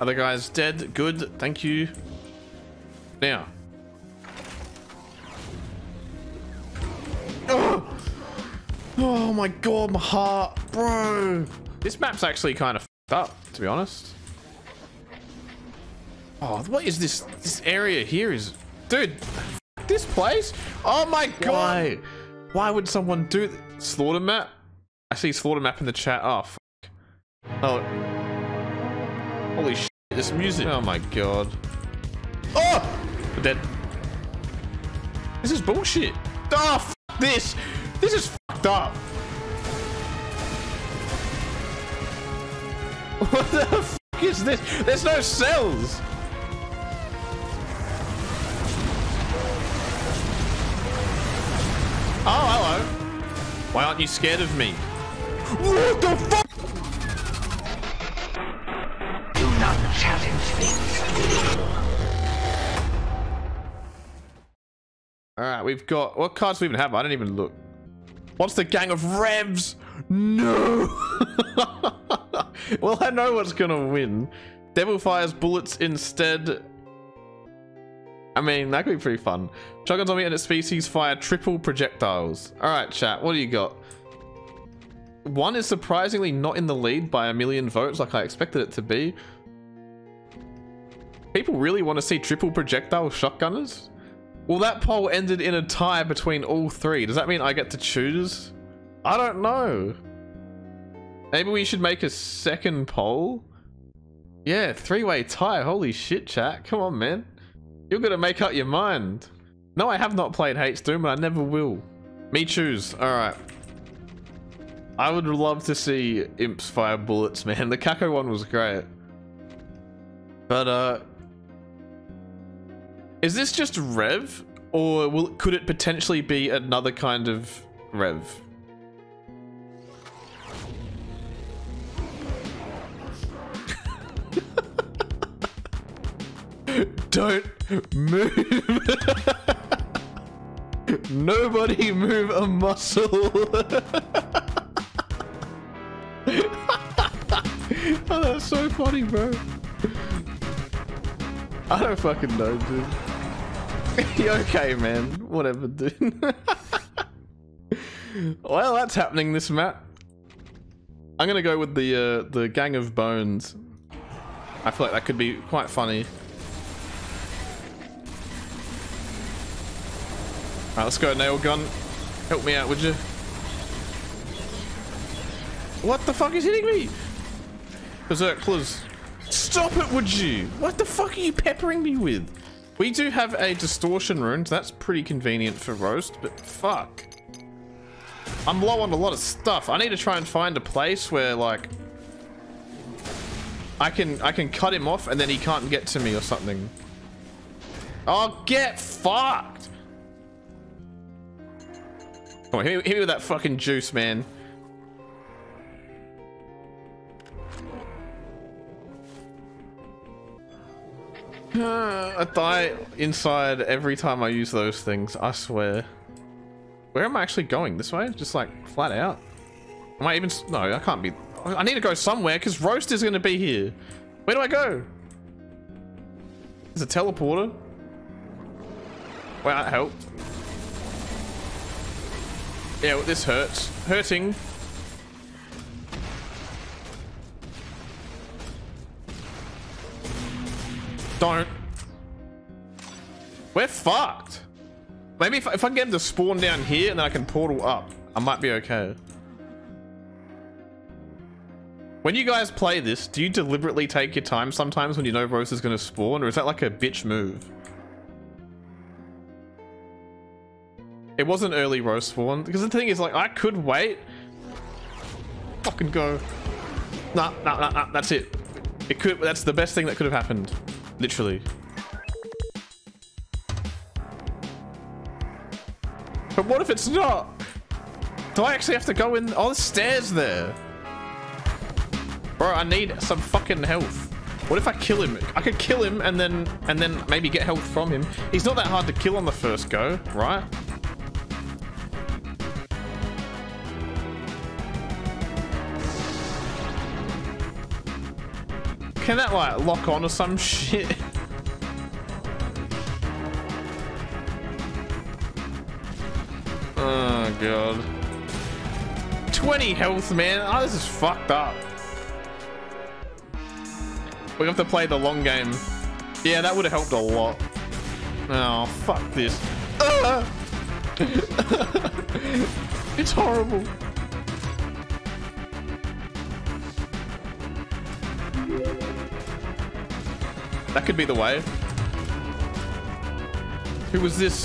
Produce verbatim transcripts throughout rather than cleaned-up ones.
Other guy's dead. Good. Thank you. Now. Oh, oh my god, my heart. Bro. This map's actually kind of f***ed up, to be honest. Oh, what is this? This area here is... Dude, f*** this place. Oh my god. Why, Why would someone do... Slaughter map? I see slaughter map in the chat. Oh, f***. Oh. Holy shit, this music. Oh my god. Oh! We're dead. This is bullshit. Oh, f*** this. This is f***ed up. What the f*** is this? There's no cells. Oh, hello. Why aren't you scared of me? What the f***? Do not challenge me. Alright, we've got... What cards do we even have? I don't even look. What's the gang of revs? No! Well, I know what's gonna win. Devil fires bullets instead. I mean, that could be pretty fun. Shotguns on me and its species fire triple projectiles. Alright, chat, what do you got? One is surprisingly not in the lead by a million votes like I expected it to be. People really want to see triple projectile shotgunners? Well, that poll ended in a tie between all three. Does that mean I get to choose? I don't know. Maybe we should make a second poll? Yeah, three-way tie. Holy shit, chat. Come on, man. You're gonna make up your mind. No, I have not played H Doom, and I never will. Me choose. Alright. I would love to see imps fire bullets, man. The Kako one was great. But, uh... is this just Rev? Or will, could it potentially be another kind of Rev? Don't move. Nobody move a muscle. Oh, that's so funny, bro. I don't fucking know, dude. You okay, man? Whatever, dude. Well, that's happening this map. I'm gonna go with the uh, the gang of bones. I feel like that could be quite funny. Alright, let's go, nail gun. Help me out, would you? What the fuck is hitting me? Berserk, please. Stop it, would you? What the fuck are you peppering me with? We do have a distortion rune, so that's pretty convenient for roast, but fuck. I'm low on a lot of stuff. I need to try and find a place where, like, I can I can cut him off and then he can't get to me or something. Oh, get fucked! Come on, hit me, hit me with that fucking juice, man. Uh, I die inside every time I use those things, I swear. Where am I actually going? This way? Just like flat out? Am I even... No, I can't be... I need to go somewhere because Roast is going to be here. Where do I go? There's a teleporter. Well, that helped. Yeah, well, this hurts. Hurting. Don't. We're fucked. Maybe if, if I can get him to spawn down here and then I can portal up, I might be okay. When you guys play this, do you deliberately take your time sometimes when you know Rose is going to spawn, or is that like a bitch move? It was an early roast spawn, because the thing is, like, I could wait. Fucking go. Nah, nah, nah, nah, that's it. It could, that's the best thing that could have happened. Literally. But what if it's not? Do I actually have to go in? Oh, the stairs there. Bro, I need some fucking health. What if I kill him? I could kill him and then, and then maybe get health from him. He's not that hard to kill on the first go, right? Can that like lock on or some shit? Oh god. twenty health, man. Oh, this is fucked up. We have to play the long game. Yeah, that would have helped a lot. Oh, fuck this. Ah! It's horrible. That could be the way. Who was this?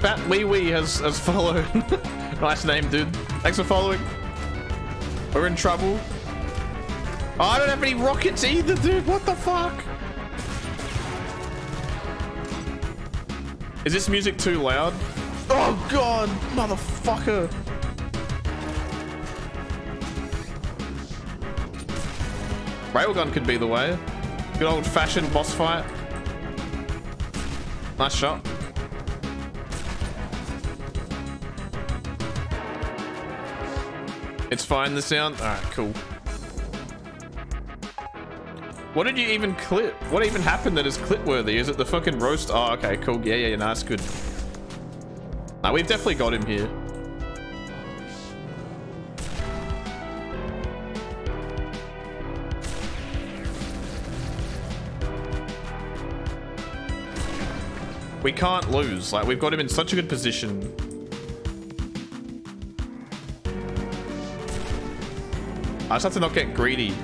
Fat Liwi has, has followed. Nice name, dude. Thanks for following. We're in trouble. Oh, I don't have any rockets either, dude. What the fuck? Is this music too loud? Oh god, motherfucker. Railgun could be the way. Good old-fashioned boss fight. Nice shot. It's fine, the sound. Alright, cool. What did you even clip? What even happened that is clip-worthy? Is it the fucking roast? Oh, okay, cool. Yeah, yeah, yeah, nice, good. Nah, we've definitely got him here. We can't lose. Like, we've got him in such a good position. I just have to not get greedy.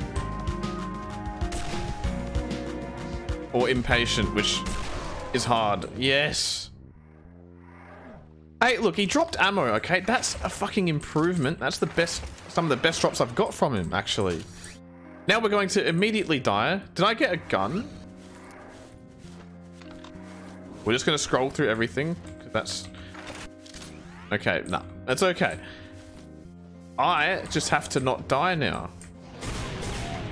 Or impatient, which is hard. Yes. Hey, look, he dropped ammo, okay? That's a fucking improvement. That's the best, some of the best drops I've got from him, actually. Now we're going to immediately die. Did I get a gun? We're just gonna scroll through everything. That's okay. Nah, that's okay. I just have to not die now.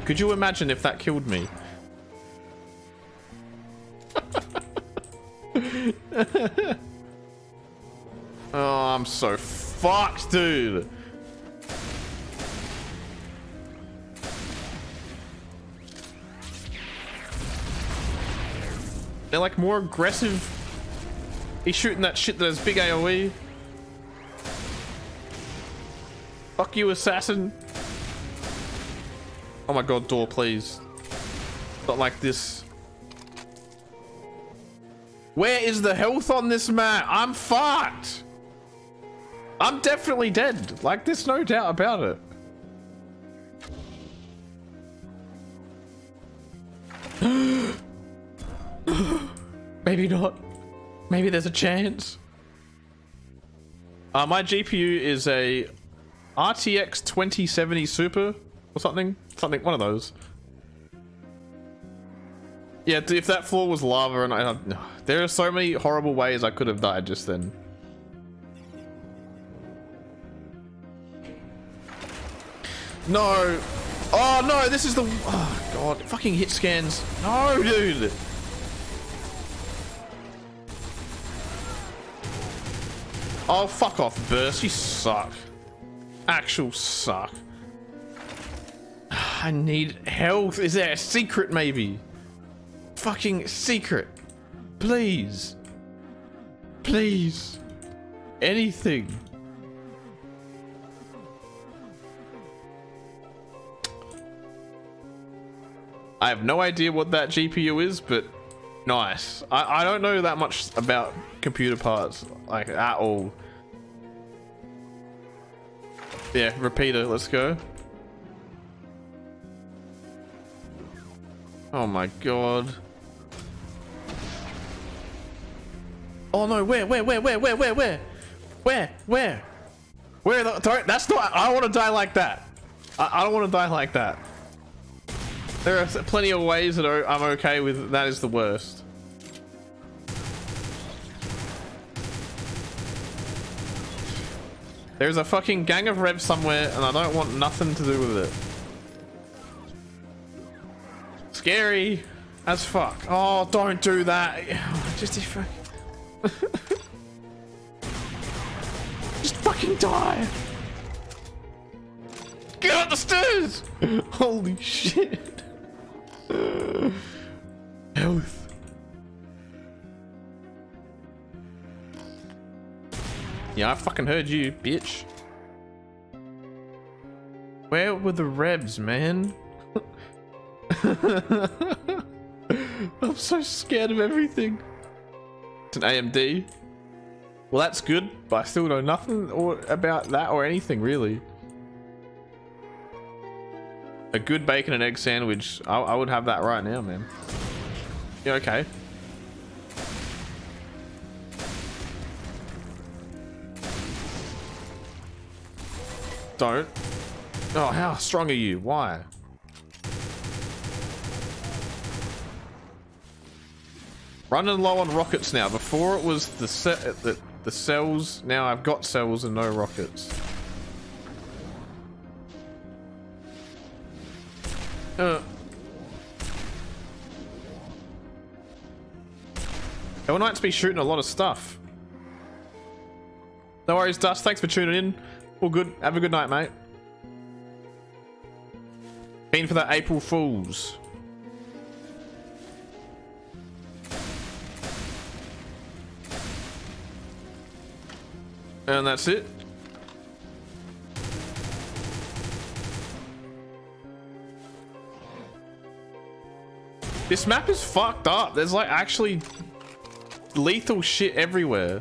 Could you imagine if that killed me? Oh, I'm so fucked, dude. They're like more aggressive. He's shooting that shit that has big A O E. Fuck you, assassin. Oh my god, door, please. Not like this. Where is the health on this man? I'm fucked. I'm definitely dead. Like, there's no doubt about it. Maybe not. Maybe there's a chance. Uh, my G P U is a R T X twenty seventy Super or something. Something, one of those. Yeah, if that floor was lava and I... There are so many horrible ways I could have died just then. No. Oh, no, this is the... Oh, God. Fucking hit scans. No, dude. Oh, fuck off, Burst. You suck. Actual suck. I need health. Is there a secret, maybe? Fucking secret. Please. Please. Anything. I have no idea what that G P U is, but nice. I, I don't know that much about computer parts, like, at all. Yeah, repeater, let's go. Oh my god. Oh no, where, where, where, where, where, where, where? Where, where? Where the, don't, that's not, I don't want to die like that. I, I don't want to die like that. There are plenty of ways that I'm okay with. That is the worst. There's a fucking gang of revs somewhere and I don't want nothing to do with it. Scary as fuck. Oh, don't do that. Just if I... Just fucking die. Get out the stairs. Holy shit. Uh, health. Yeah, I fucking heard you, bitch. Where were the rebs, man? I'm so scared of everything. It's an A M D. Well, that's good, but I still know nothing or about that or anything, really. A good bacon and egg sandwich. I, I would have that right now, man. Yeah, okay. Don't. Oh, how strong are you? Why? Running low on rockets now. Before it was the set, the, the cells. Now I've got cells and no rockets. Uh. I would like to be shooting a lot of stuff. No worries, Dust. Thanks for tuning in. All good. Have a good night, mate. Been for the April Fools. And that's it. This map is fucked up. There's like actually lethal shit everywhere.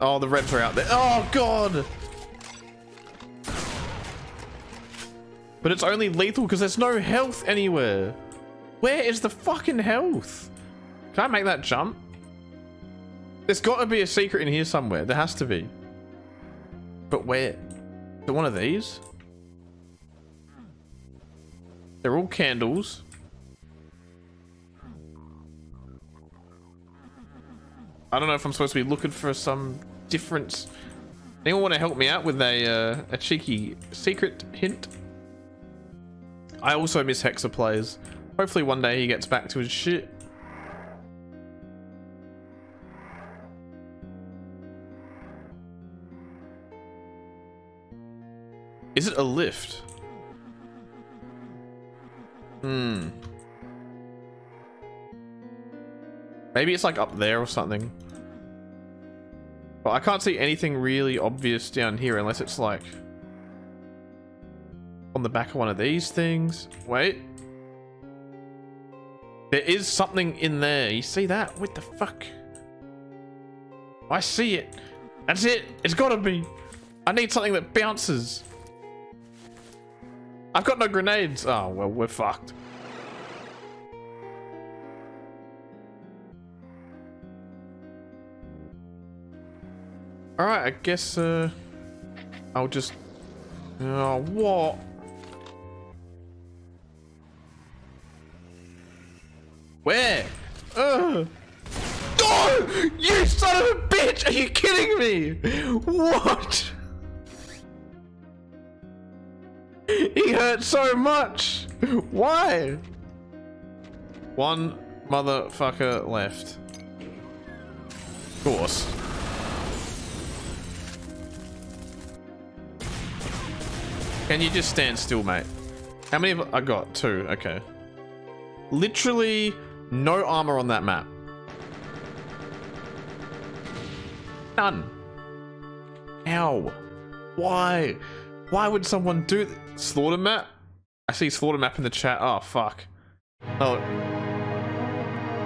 Oh, the rebs are out there. Oh god. But it's only lethal because there's no health anywhere. Where is the fucking health? Can I make that jump? There's got to be a secret in here somewhere. There has to be. But where? Is it one of these? They're all candles. I don't know if I'm supposed to be looking for some difference. Anyone want to help me out with a, uh, a cheeky secret hint? I also miss Hexa plays. Hopefully one day he gets back to his shit. Is it a lift? Hmm. Maybe it's like up there or something. But I can't see anything really obvious down here unless it's like on the back of one of these things. Wait. There is something in there. You see that? What the fuck? I see it. That's it. It's gotta be. I need something that bounces. I've got no grenades. Oh, well, we're fucked. All right, I guess uh, I'll just... Oh, what? Where? Ugh. Oh, you son of a bitch! Are you kidding me? What? He hurt so much! Why? One motherfucker left. Of course. Can you just stand still, mate? How many have I got? Two. Okay. Literally no armor on that map. None. Ow. Why? Why would someone do this? Slaughter map? I see slaughter map in the chat. Oh, fuck. Oh.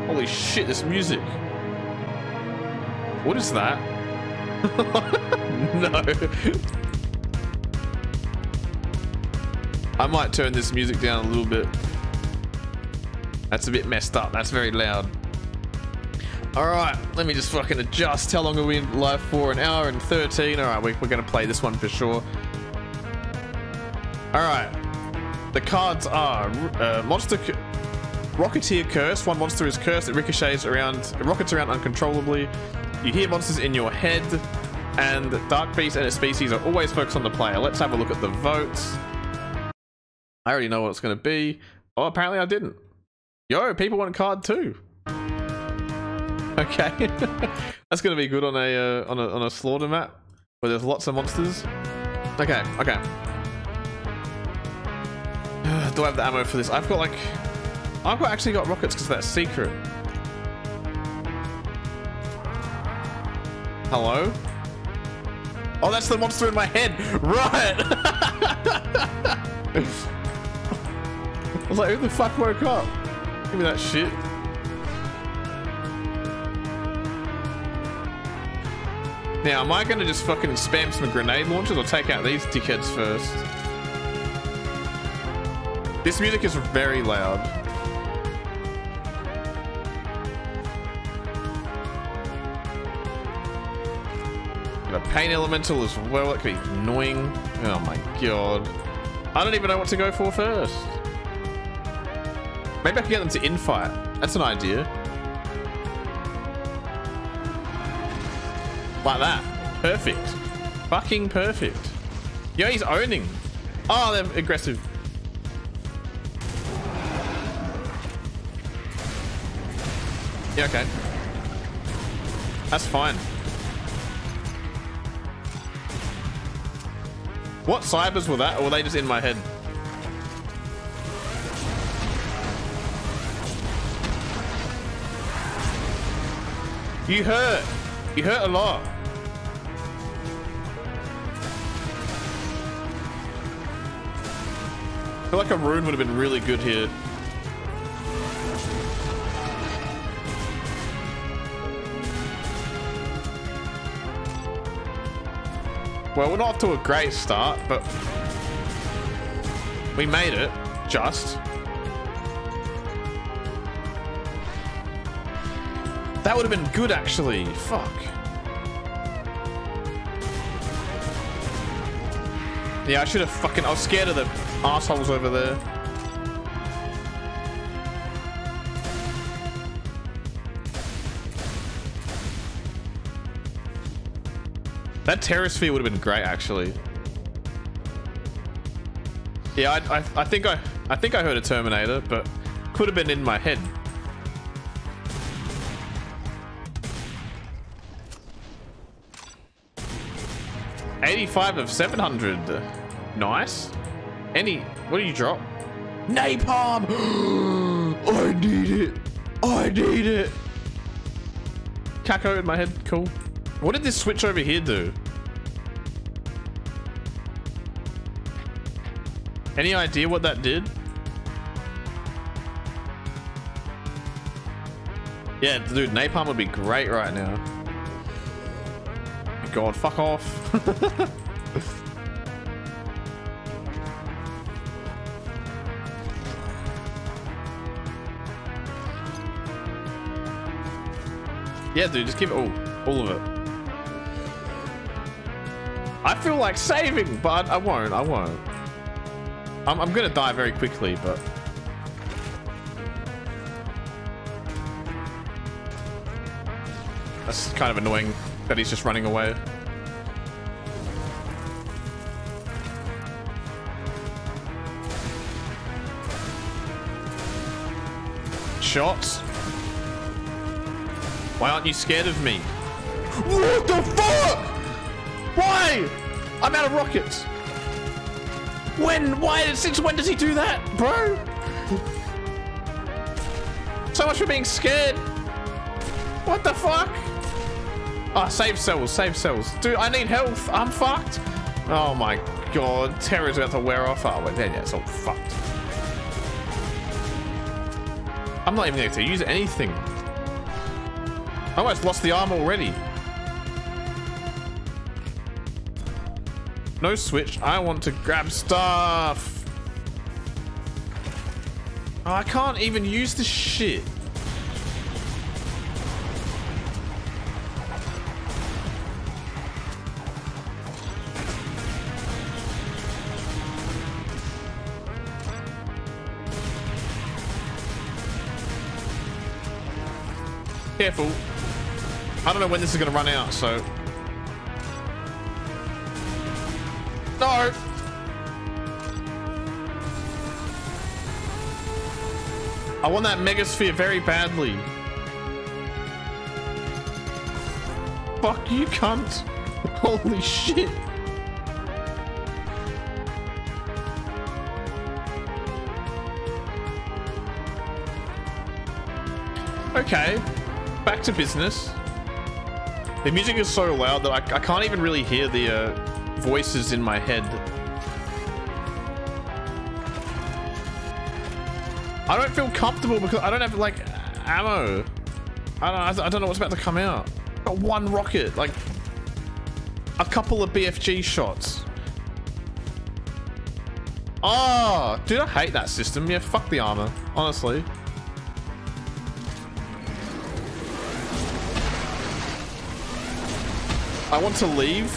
Holy shit, this music. What is that? No. I might turn this music down a little bit. That's a bit messed up. That's very loud. Alright, let me just fucking adjust. How long are we in live for? An hour and thirteen. Alright, we, we're going to play this one for sure. Alright. The cards are uh, monster Rocketeer Curse. One monster is cursed. It ricochets around, it rockets around uncontrollably. You hear monsters in your head. And Dark Beast and its species are always focused on the player. Let's have a look at the votes. I already know what it's going to be. Oh, apparently I didn't. Yo, people want card two. Okay. That's going to be good on a, uh, on a on a slaughter map where there's lots of monsters. Okay, okay. Do I have the ammo for this? I've got like I've got, actually got rockets because that's secret. Hello? Oh, that's the monster in my head! Right! I was like, who the fuck woke up? Give me that shit. Now, am I gonna just fucking spam some grenade launchers or take out these dickheads first? This music is very loud. Got a pain elemental as well, that could be annoying. Oh my god. I don't even know what to go for first. Maybe I can get them to infight. That's an idea. Like that. Perfect. Fucking perfect. Yo, he's owning. Oh, they're aggressive. Yeah, okay. That's fine. What cybers were that, or were they just in my head? You hurt. You hurt a lot. I feel like a rune would have been really good here. Well, we're not off to a great start, but we made it, just. That would have been good, actually. Fuck. Yeah, I should have fucking... I was scared of the assholes over there. That terror sphere would have been great, actually. Yeah, I, I, I think I, I think I heard a Terminator, but could have been in my head. eighty-five of seven hundred. Nice. Any... What do you drop? Napalm! I need it! I need it! Kako in my head. Cool. What did this switch over here do? Any idea what that did? Yeah, dude, napalm would be great right now. God, fuck off. Yeah, dude, just give it all. All of it. I feel like saving, but I won't. I won't. I'm, I'm going to die very quickly, but... That's kind of annoying. That he's just running away. Shots. Why aren't you scared of me? What the fuck? Why? I'm out of rockets. When? Why? Since when does he do that, bro? So much for being scared. What the fuck? Ah, oh, save cells, save cells. Dude, I need health. I'm fucked. Oh my god. Terror's about to wear off. Oh, wait, there, yeah, it's all fucked. I'm not even going to use anything. I almost lost the arm already. No switch. I want to grab stuff. Oh, I can't even use this shit. Careful. I don't know when this is going to run out, so... No! I want that megasphere very badly. Fuck you, cunt. Holy shit. Okay, back to business. The music is so loud that I, I can't even really hear the uh, voices in my head. I don't feel comfortable because I don't have, like, ammo. I don't, I don't know what's about to come out. I've got one rocket, like, a couple of B F G shots. Oh, dude, I hate that system. Yeah, fuck the armor, honestly. I want to leave.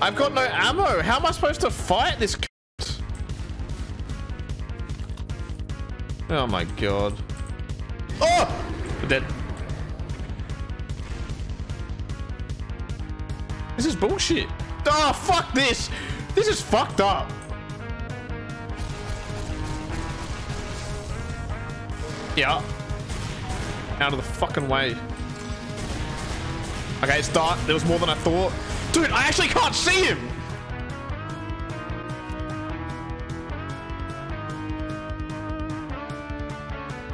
I've got no ammo. How am I supposed to fight this c***? Oh my god. Oh! We're dead. This is bullshit. Oh, fuck this. This is fucked up. Yeah. Out of the fucking way. Okay, it's dark. There was more than I thought. Dude, I actually can't see him!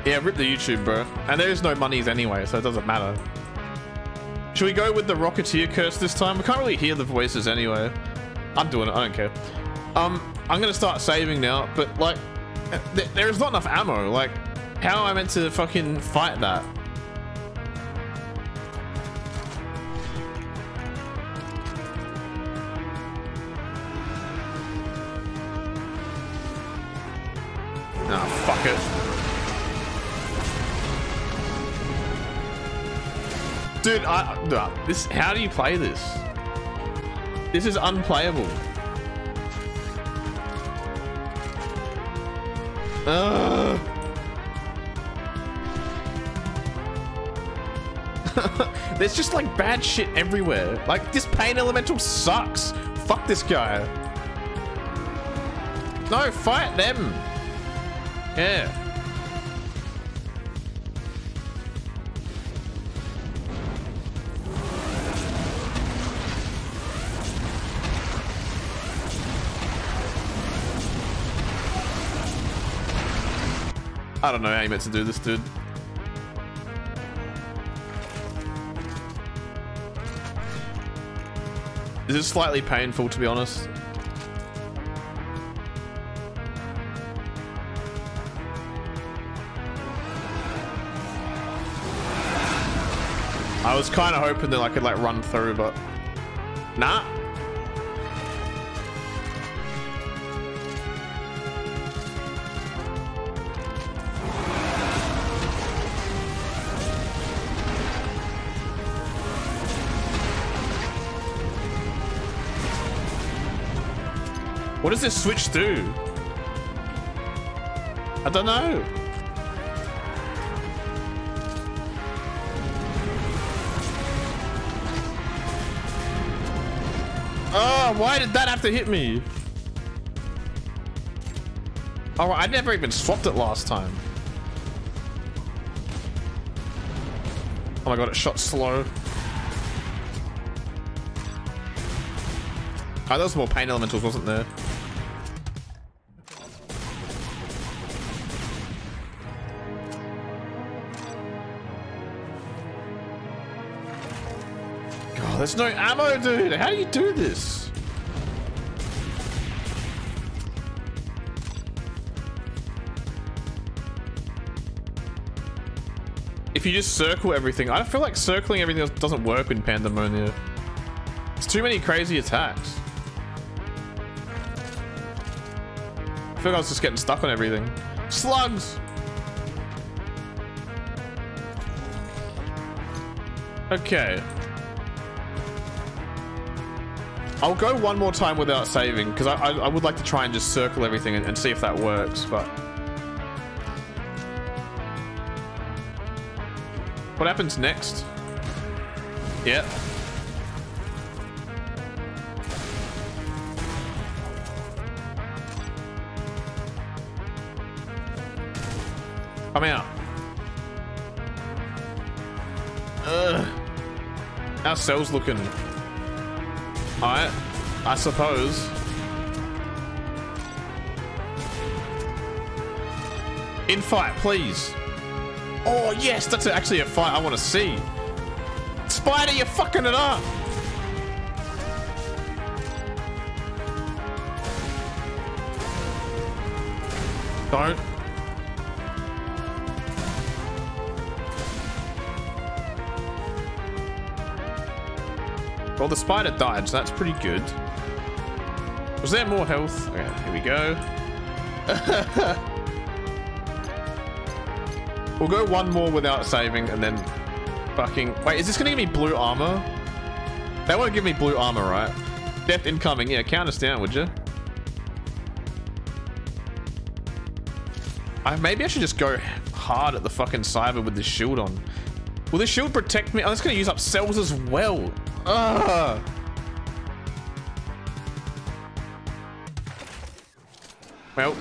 Yeah, rip the YouTube, bro. And there is no monies anyway, so it doesn't matter. Should we go with the Rocketeer curse this time? We can't really hear the voices anyway. I'm doing it, I don't care. Um, I'm gonna start saving now, but like, th there is not enough ammo. Like, how am I meant to fucking fight that? Ah, oh, fuck it. Dude, I, uh, this, how do you play this? This is unplayable. Ugh. There's just like bad shit everywhere. Like this pain elemental sucks. Fuck this guy. No, fight them. Yeah. I don't know how you meant to do this, dude. This is slightly painful, to be honest. I was kind of hoping that I could like run through, but nah. What does this switch do? I don't know. Oh, why did that have to hit me? Oh, I never even swapped it last time. Oh my god, it shot slow. Oh, there was more pain elementals, wasn't there? There's no ammo, dude. How do you do this? If you just circle everything, I feel like circling everything doesn't work in Pandemonia. It's too many crazy attacks. I feel like I was just getting stuck on everything. Slugs! Okay. I'll go one more time without saving, because I, I, I would like to try and just circle everything and, and see if that works, but... What happens next? Yeah. Come out. Ugh. Our cell's looking... Alright, I suppose. In fight, please. Oh, yes, that's actually a fight I want to see. Spider, you're fucking it up. Don't. Well, the spider died, so that's pretty good. Was there more health? Okay, here we go. We'll go one more without saving and then fucking... Wait, is this going to give me blue armor? That won't give me blue armor, right? Death incoming. Yeah, count us down, would you? I, maybe I should just go hard at the fucking cyber with this shield on. Will this shield protect me? I'm just going to use up cells as well. Ugh. Well.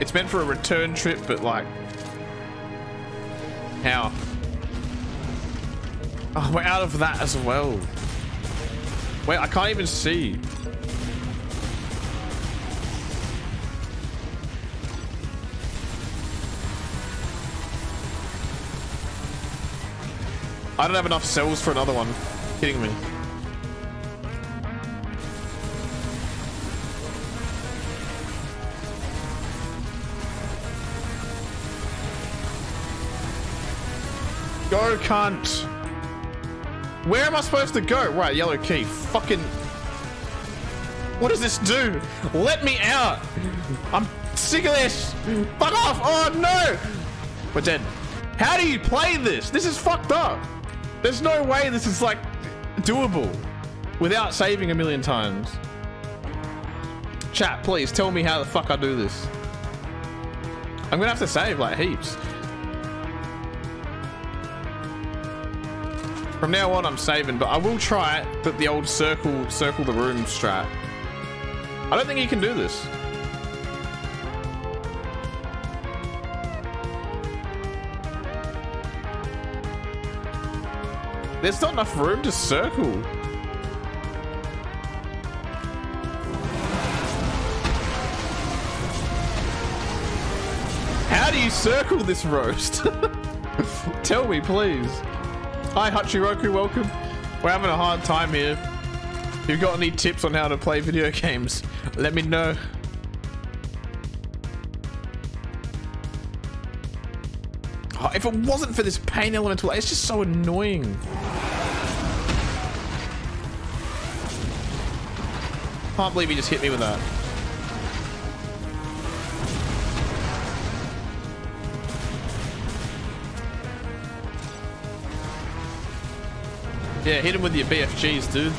It's meant for a return trip, but like... How? Oh, we're out of that as well. Wait, I can't even see. I don't have enough cells for another one. You're kidding me. Go, cunt. Where am I supposed to go? Right, yellow key. Fucking. What does this do? Let me out. I'm sick of this. Fuck off. Oh, no. We're dead. How do you play this? This is fucked up. There's no way this is, like, doable without saving a million times. Chat, please tell me how the fuck I do this. I'm gonna have to save, like, heaps. From now on, I'm saving, but I will try that the old circle, circle the room strat. I don't think you can do this. There's not enough room to circle. How do you circle this roast? Tell me, please. Hi, Hachiroku, welcome. We're having a hard time here. If you've got any tips on how to play video games, let me know. Oh, if it wasn't for this pain elemental, it's just so annoying. Can't believe he just hit me with that. Yeah, hit him with your B F Gs, dude.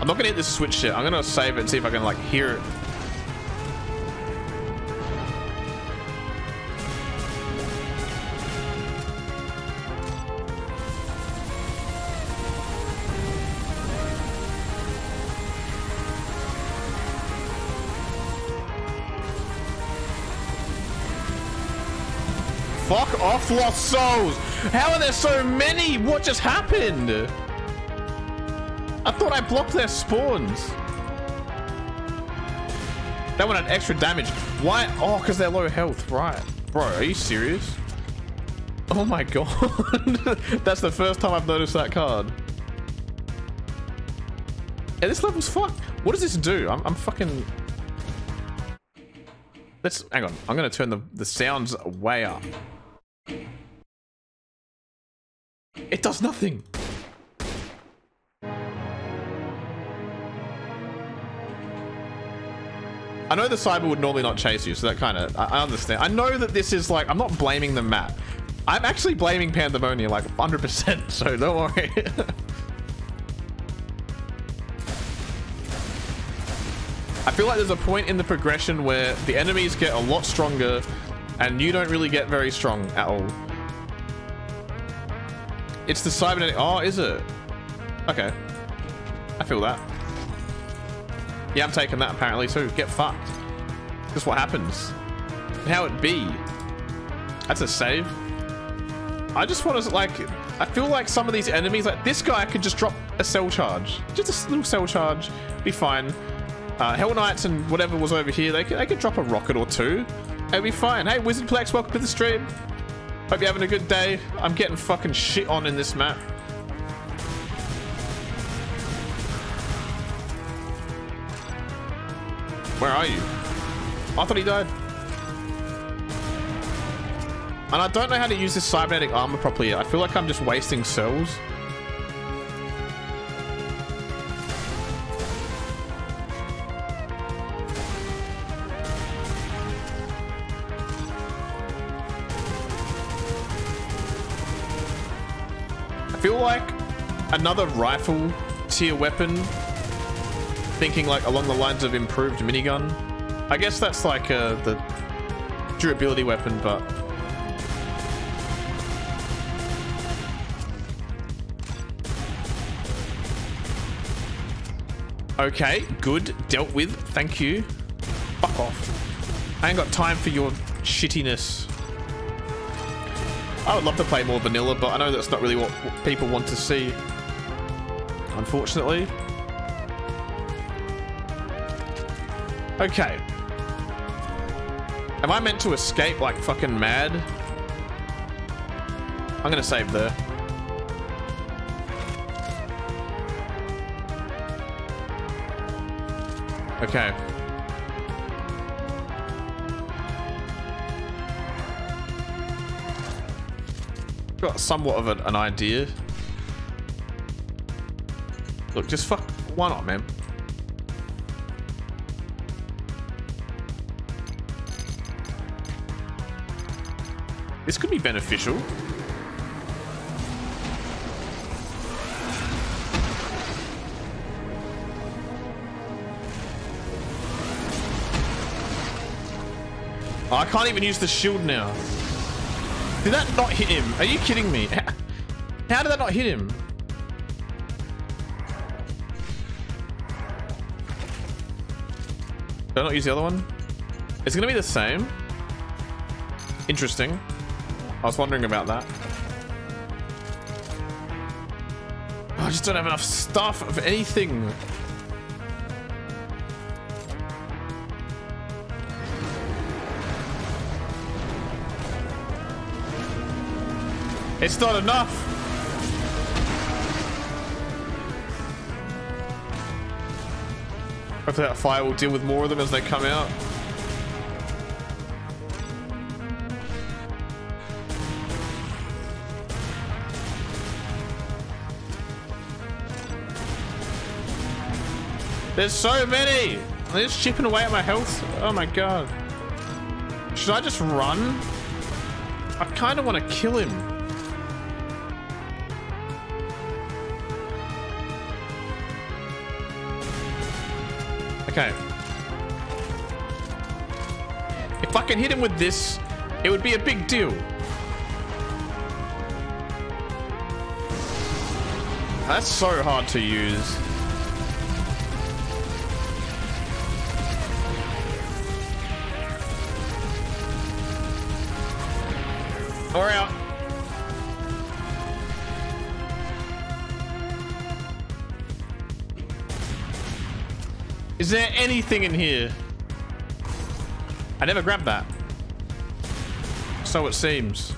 I'm not gonna hit this switch yet. I'm gonna save it and see if I can like hear it. Fuck off, lost souls. How are there so many? What just happened? I thought I blocked their spawns. That one had extra damage. Why? Oh, because they're low health. Right. Bro, are you serious? Oh my god. That's the first time I've noticed that card. Yeah, this level's fucked. What does this do? I'm, I'm fucking... Let's... Hang on. I'm going to turn the, the sounds way up. It does nothing. I know the cyber would normally not chase you, so that kind of... I, I understand. I know that this is like... I'm not blaming the map. I'm actually blaming Pandemonia like one hundred percent, so don't worry. I feel like there's a point in the progression where the enemies get a lot stronger and you don't really get very strong at all. It's the cybernetic. Oh, is it? Okay. I feel that. Yeah, I'm taking that apparently too. Get fucked. That's what happens. How it be? That's a save. I just want to, like, I feel like some of these enemies, like this guy could just drop a cell charge. Just a little cell charge, be fine. Uh, Hell Knights and whatever was over here, they could, they could drop a rocket or two. It'd be fine. Hey, Wizardplex, welcome to the stream. Hope you're having a good day. I'm getting fucking shit on in this map. Where are you? I thought he died. And I don't know how to use this cybernetic armor properly. I feel like I'm just wasting cells. I feel like another rifle tier weapon, thinking like along the lines of improved minigun. I guess that's like uh, the durability weapon, but... Okay, good. Dealt with. Thank you. Fuck off. I ain't got time for your shittiness. I would love to play more vanilla, but I know that's not really what people want to see, unfortunately. Okay. Am I meant to escape like fucking mad? I'm gonna save there. Okay. Got somewhat of an, an idea. Look, just fuck. Why not, man? This could be beneficial. Oh, I can't even use the shield now. Did that not hit him? Are you kidding me? How did that not hit him? Did I not use the other one? It's gonna be the same. Interesting. I was wondering about that. I just don't have enough stuff of anything. It's not enough. Hopefully that fire will deal with more of them as they come out. There's so many. They're just chipping away at my health. Oh my god. Should I just run? I kind of want to kill him. Okay. If I can hit him with this, it would be a big deal. That's so hard to use. We're out. Is there anything in here? I never grabbed that. So it seems.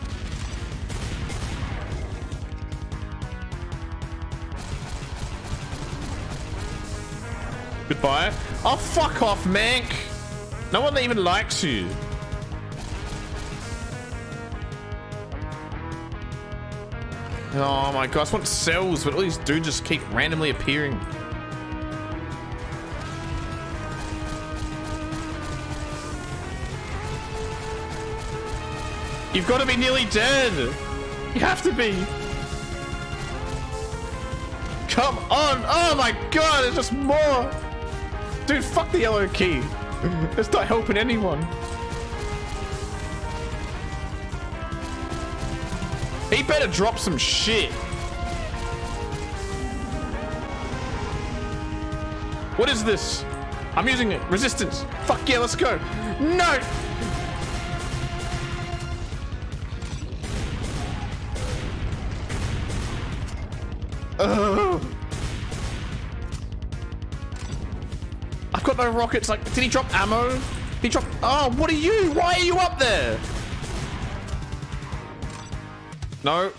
Goodbye. Oh, fuck off, Mank. No one even likes you. Oh my gosh, I want cells, but all these dudes just keep randomly appearing. You've got to be nearly dead. You have to be. Come on. Oh my god, there's just more. Dude, fuck the yellow key. It's not helping anyone. He better drop some shit. What is this? I'm using it. Resistance. Fuck yeah, let's go. No. Oh. I've got no rockets. Like, did he drop ammo? Did he drop? Oh, what are you? Why are you up there? No.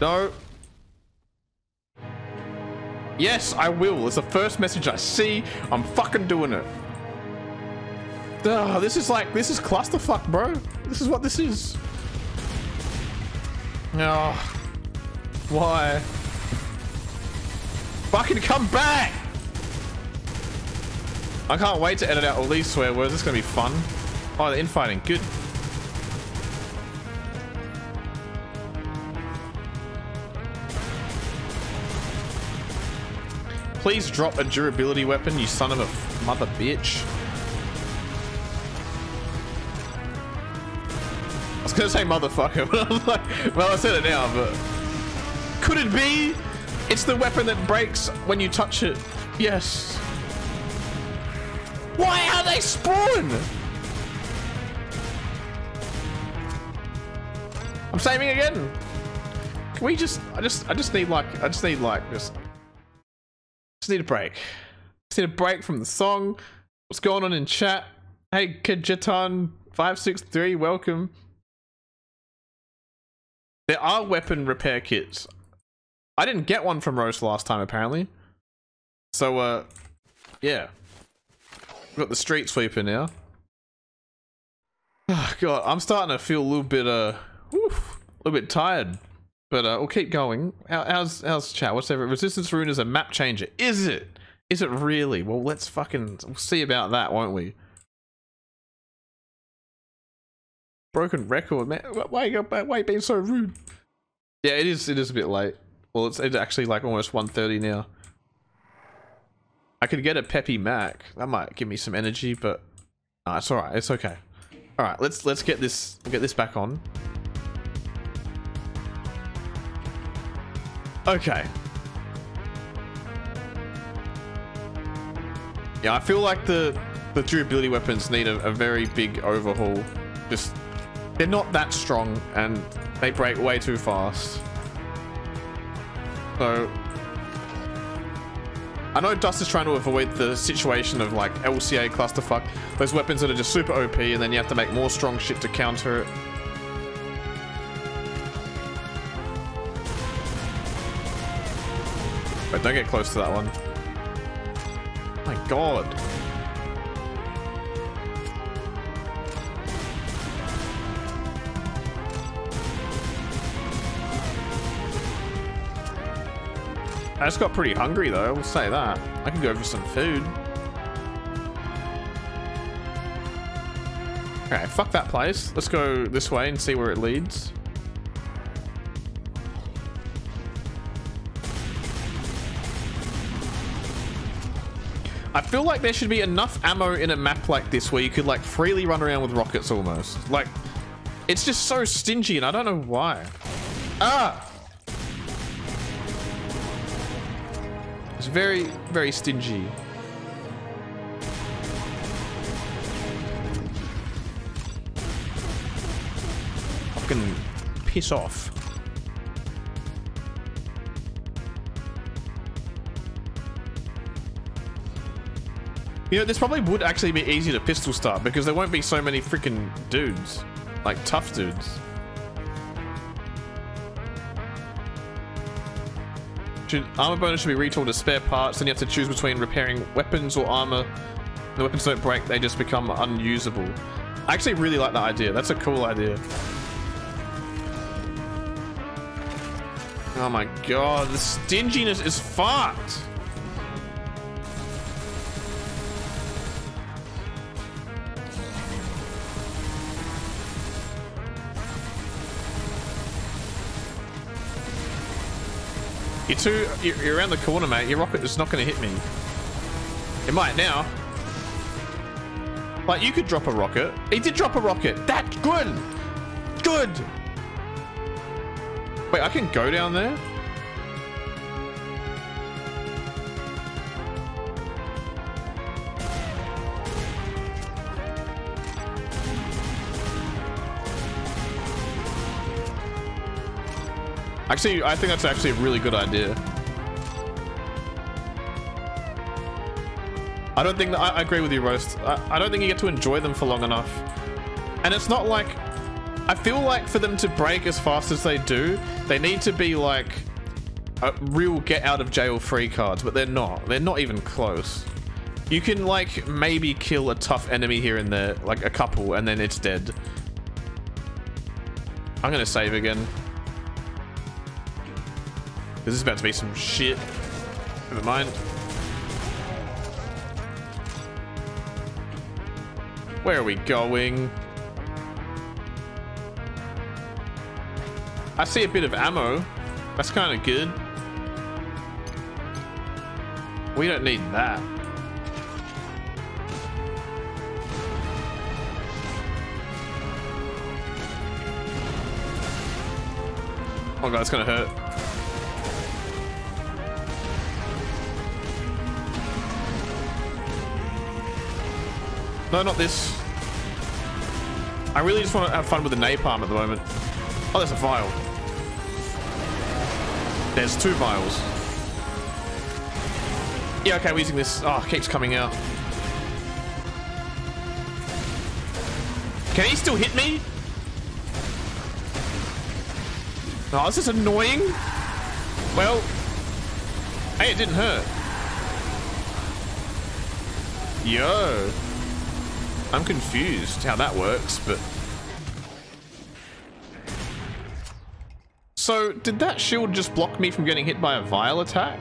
No. Yes, I will. It's the first message I see. I'm fucking doing it. Ugh, this is like, this is clusterfuck, bro. This is what this is. No. Why? Fucking come back! I can't wait to edit out all these swear words. It's gonna be fun. Oh, the infighting. Good. Please drop a durability weapon, you son of a mother bitch. I was gonna say motherfucker, but I was like, well, I said it now, but... Could it be? It's the weapon that breaks when you touch it. Yes. Why are they spawn? I'm saving again. Can we just, I just, I just need like, I just need like, just... Just need a break. Just need a break from the song. What's going on in chat? Hey, Kajetan five six three, welcome. There are weapon repair kits. I didn't get one from Roast last time, apparently. So, uh, yeah. We've got the street sweeper now. Oh, God, I'm starting to feel a little bit, uh, oof, a little bit tired. But uh, we'll keep going. How's, how's chat? What's every Resistance Rune is a map changer. Is it? Is it really? Well, let's fucking we'll see about that, won't we? Broken record, man. Why you, why you being so rude? Yeah, it is. It is a bit late. Well, it's it's actually like almost one thirty now. I could get a Peppy Mac. That might give me some energy, but no, it's all right. It's okay. All right, let's let's get this we'll get this back on. Okay. Yeah, I feel like the the durability weapons need a, a very big overhaul. Just they're not that strong and they break way too fast. So I know Dust is trying to avoid the situation of like L C A clusterfuck, those weapons that are just super O P and then you have to make more strong shit to counter it. But don't get close to that one. My God. I just got pretty hungry though, we'll say that. I can go for some food. Okay, fuck that place. Let's go this way and see where it leads. I feel like there should be enough ammo in a map like this where you could like freely run around with rockets almost. Like, it's just so stingy and I don't know why. Ah! It's very, very stingy. Fucking piss off. You know, this probably would actually be easy to pistol start because there won't be so many freaking dudes. Like, tough dudes. Should, armor bonus should be retooled as spare parts, then you have to choose between repairing weapons or armor. The weapons don't break, they just become unusable. I actually really like that idea. That's a cool idea. Oh my God, the stinginess is fucked! You're too, you're around the corner, mate. Your rocket is not going to hit me. It might now. Like, you could drop a rocket. He did drop a rocket. That's good. Good. Wait, I can go down there? Actually, I think that's actually a really good idea. I don't think that I, I agree with you, Roast. I, I don't think you get to enjoy them for long enough. And it's not like, I feel like for them to break as fast as they do, they need to be like a real get out of jail free cards, but they're not. They're not even close. You can like maybe kill a tough enemy here and there, like a couple, and then it's dead. I'm gonna save again. This is about to be some shit. Never mind. Where are we going? I see a bit of ammo. That's kind of good. We don't need that. Oh god, it's gonna hurt. No, not this. I really just want to have fun with the napalm at the moment. Oh, there's a vial. There's two vials. Yeah, okay, we're using this. Oh, it keeps coming out. Can he still hit me? Oh, this is annoying. Well, hey, it didn't hurt. Yo. I'm confused how that works, but... So, did that shield just block me from getting hit by a vial attack?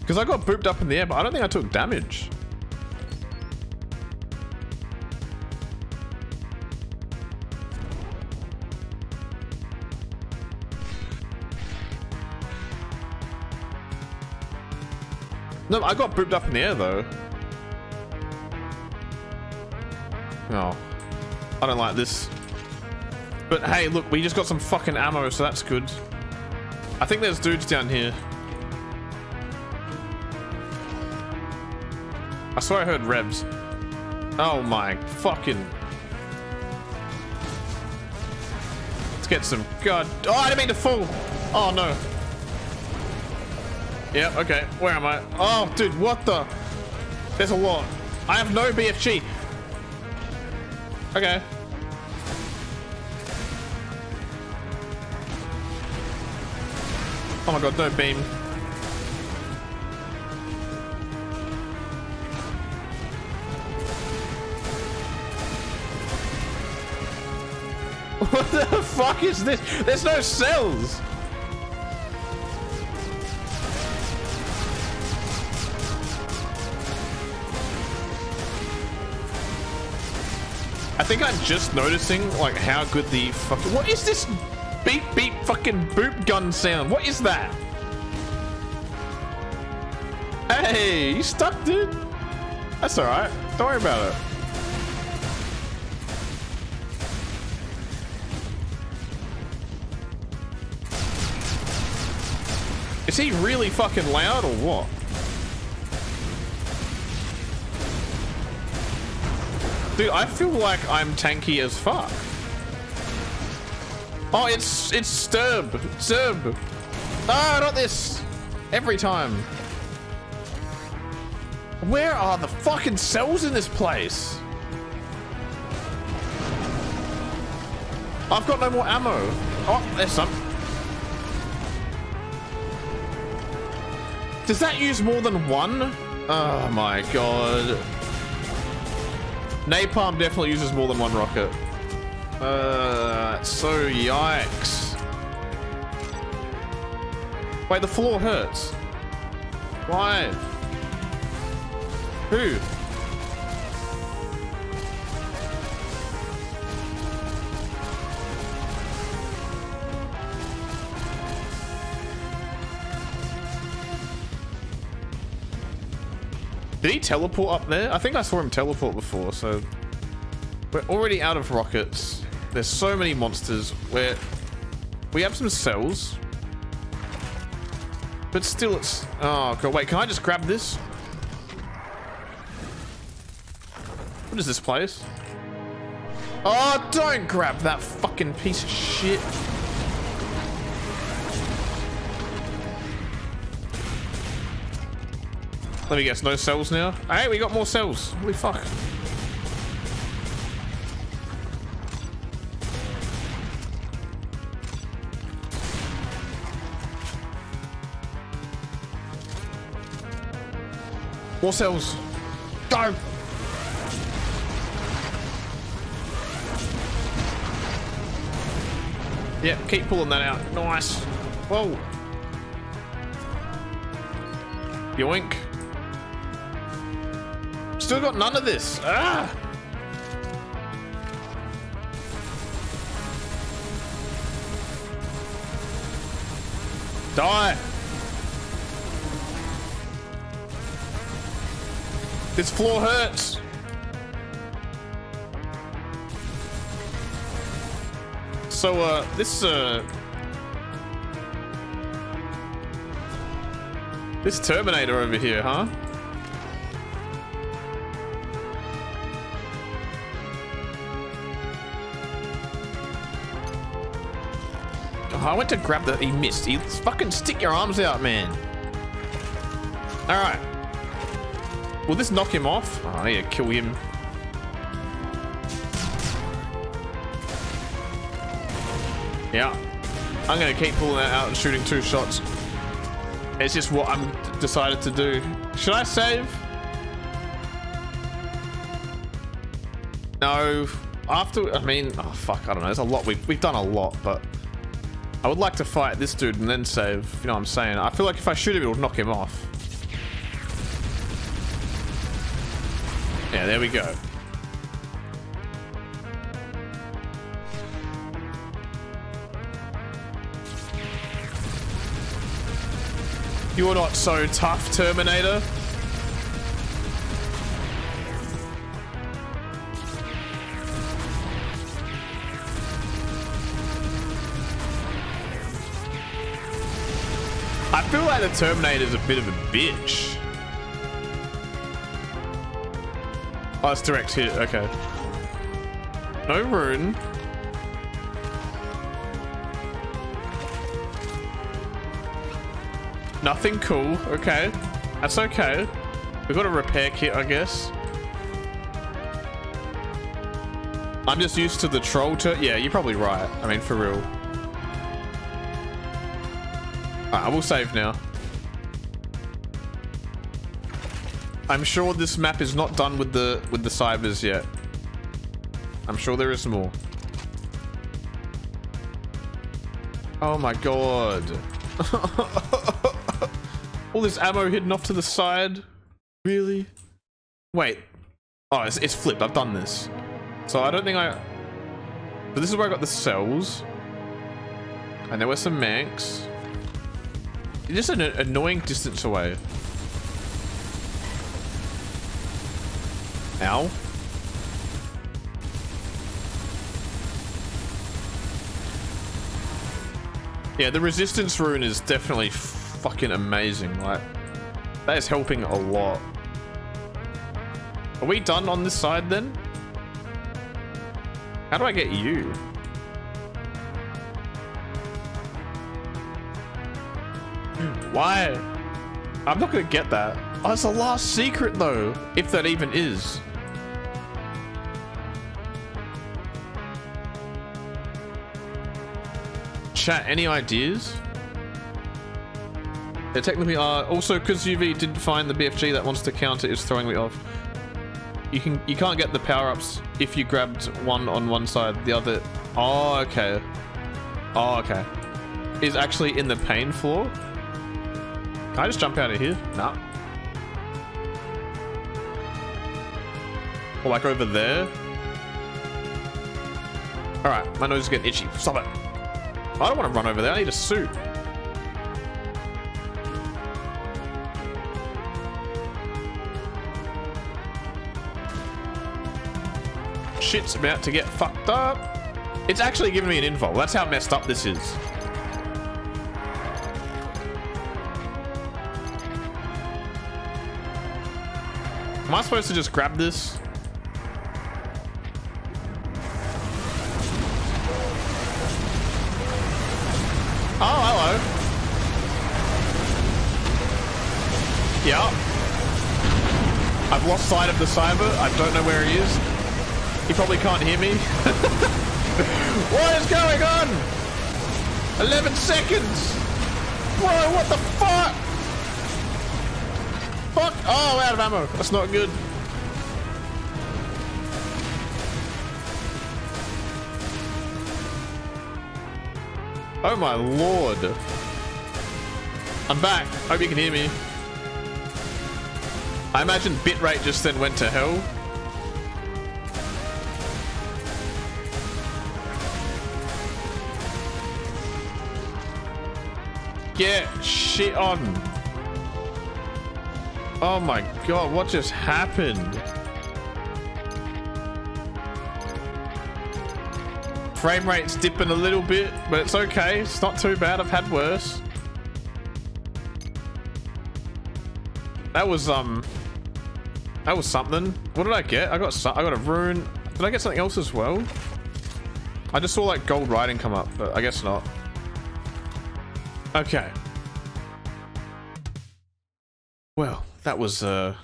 Because I got booped up in the air, but I don't think I took damage. No, I got booped up in the air though. Oh, I don't like this. But hey, look, we just got some fucking ammo, so that's good. I think there's dudes down here. I swear I heard Rebs. Oh my fucking. Let's get some god. Oh, I didn't mean to fall. Oh no. Yeah, okay. Where am I? Oh, dude, what the? There's a lot. I have no B F G. Okay. Oh my god, no beam. What the fuck is this? There's no cells. I think I'm just noticing like how good the fucking... What is this beep beep fucking boop gun sound? What is that? Hey, you stuck, dude? That's alright. Don't worry about it. Is he really fucking loud or what? Dude, I feel like I'm tanky as fuck. Oh, it's it's Sturb, Sturb. Ah, not this. Every time. Where are the fucking cells in this place? I've got no more ammo. Oh, there's some. Does that use more than one? Oh my god. Napalm definitely uses more than one rocket. Uh, so yikes. Wait, the floor hurts. Why? Who? Did he teleport up there? I think I saw him teleport before, so... We're already out of rockets. There's so many monsters. We're... We have some cells. But still it's... Oh, God, wait, can I just grab this? What is this place? Oh, don't grab that fucking piece of shit. Let me guess, no cells now? Hey, we got more cells. Holy fuck. More cells. Go! Yeah, keep pulling that out. Nice. Whoa. Yoink. Still got none of this. Ah! Die. This floor hurts. So, uh, this, uh... this Terminator over here, huh? I went to grab the... He missed. He fucking stick your arms out, man. Alright. Will this knock him off? Oh, yeah. Kill him. Yeah. I'm going to keep pulling that out and shooting two shots. It's just what I'm decided to do. Should I save? No. After... I mean... Oh, fuck. I don't know. There's a lot. We've, we've done a lot, but... I would like to fight this dude and then save, you know what I'm saying? I feel like if I shoot him, it'll knock him off. Yeah, there we go. You're not so tough, Terminator. I feel like the Terminator's a bit of a bitch. Oh, it's direct hit. Okay. No rune. Nothing cool. Okay. That's okay. We've got a repair kit, I guess. I'm just used to the troll turret. Yeah, you're probably right. I mean, for real. I will save now. I'm sure this map is not done with the with the cybers yet. I'm sure there is more. Oh my god. All this ammo hidden off to the side. Really? Wait. Oh, it's, it's flipped. I've done this. So I don't think I... But this is where I got the cells. And there were some manx. Just an annoying distance away. Ow. Yeah, the resistance rune is definitely fucking amazing. Like, that is helping a lot. Are we done on this side then? How do I get you? Why? I'm not gonna get that. Oh, it's the last secret though, if that even is. Chat, any ideas? There technically are. Also, because U V did find the B F G that wants to counter is throwing me off. You can you can't get the power-ups if you grabbed one on one side, the other. Oh, okay. Oh, okay. Is actually in the pain floor. Can I just jump out of here? Nah. Or like over there? Alright, my nose is getting itchy. Stop it. I don't want to run over there. I need a suit. Shit's about to get fucked up. It's actually giving me an info. That's how messed up this is. Am I supposed to just grab this? Yeah. I've lost sight of the Cyber. I don't know where he is. He probably can't hear me. What is going on? eleven seconds. Bro, what the fuck? Fuck. Oh, out of ammo. That's not good. Oh my lord. I'm back. Hope you can hear me. I imagine bitrate just then went to hell. Get shit on. Oh my god, what just happened? Frame rate's dipping a little bit, but it's okay. It's not too bad. I've had worse. That was um, that was something. What did I get? I got so I got a rune. Did I get something else as well? I just saw like gold writing come up, but I guess not. Okay. Well, that was uh,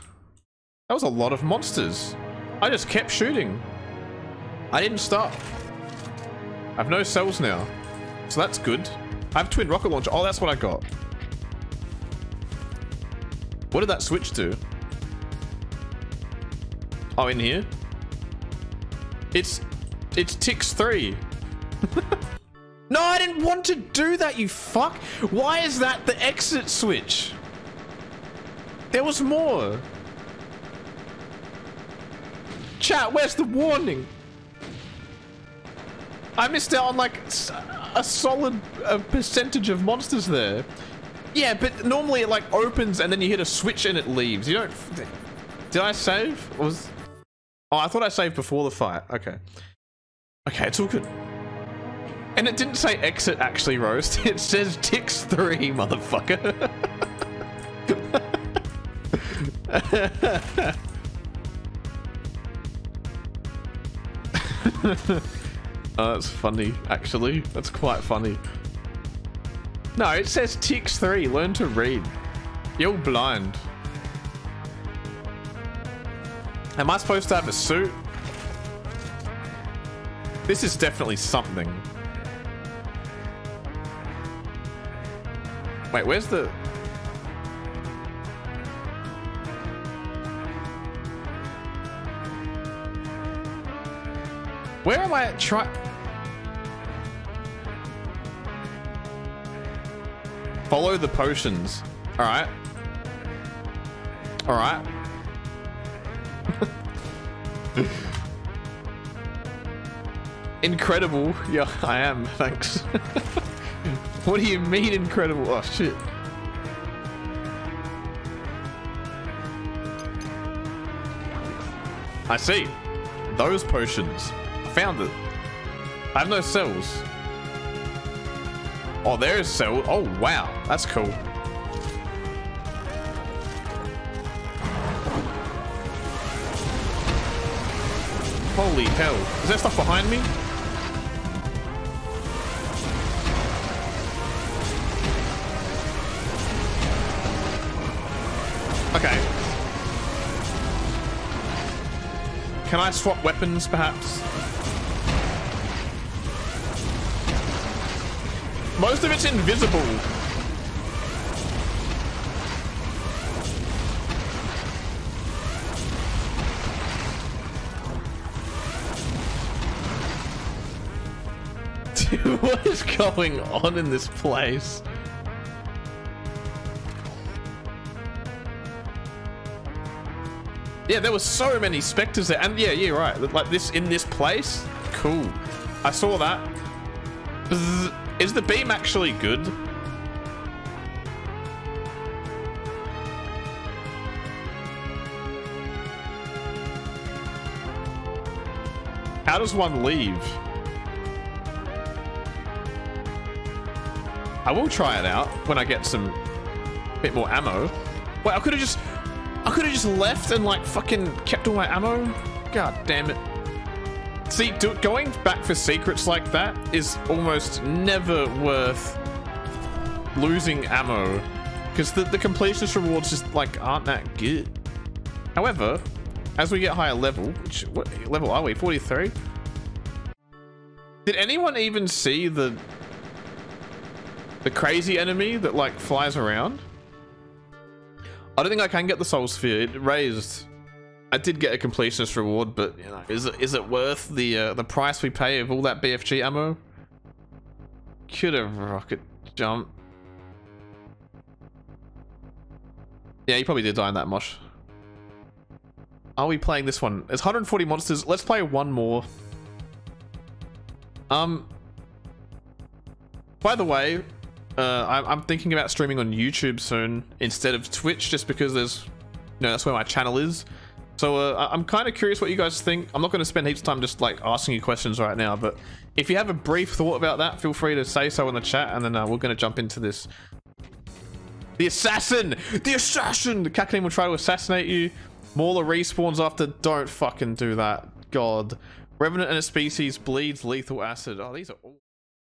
that was a lot of monsters. I just kept shooting. I didn't stop. I've no cells now, so that's good. I have twin rocket launcher. Oh, that's what I got. What did that switch do? Oh, in here. It's it's ticks three. No, I didn't want to do that. You fuck! Why is that the exit switch? There was more. Chat, where's the warning? I missed out on like a solid uh, percentage of monsters there. Yeah, but normally it like opens and then you hit a switch and it leaves. You don't. Did I save? Or was? Oh, I thought I saved before the fight. Okay. Okay, it's all good. And it didn't say exit actually, Roast. It says ticks three, motherfucker. Oh, that's funny, actually. That's quite funny. No, it says ticks three. Learn to read. You're blind. Am I supposed to have a suit? This is definitely something. Wait, where's the... Where am I at try... Follow the potions. Alright. Alright. Incredible. Yeah, I am. Thanks. What do you mean incredible? Oh, shit. I see. Those potions. I found it. I have no cells. Oh, there is cell. Oh, wow. That's cool. Holy hell. Is there stuff behind me? Okay. Can I swap weapons, perhaps? Most of it's invisible. Dude, what is going on in this place? Yeah, there were so many specters there. And yeah, you're right. Like this in this place. Cool. I saw that. Bzz. Is the beam actually good? How does one leave? I will try it out when I get some bit more ammo. Wait, I could have just, I could have just left and like fucking kept all my ammo. God damn it. See, do, going back for secrets like that is almost never worth losing ammo. because the, the completionist rewards just like aren't that good. However, as we get higher level, which what level are we? forty-three. Did anyone even see the the crazy enemy that like flies around? I don't think I can get the soul sphere. It raised. I did get a completionist reward, but you know, is it is it worth the uh, the price we pay of all that B F G ammo? Could have rocket jump. Yeah, you probably did die in that mosh. Are we playing this one? It's one hundred forty monsters. Let's play one more. Um. By the way, uh, I'm, I'm thinking about streaming on YouTube soon instead of Twitch, just because there's, you know, that's where my channel is. So uh, I'm kind of curious what you guys think. I'm not going to spend heaps of time just like asking you questions right now, but if you have a brief thought about that, feel free to say so in the chat, and then uh, we're going to jump into this. The assassin, the assassin. The Kakanin will try to assassinate you. Mauler respawns after. Don't fucking do that. God. Revenant and a species bleeds lethal acid. Oh, these are all.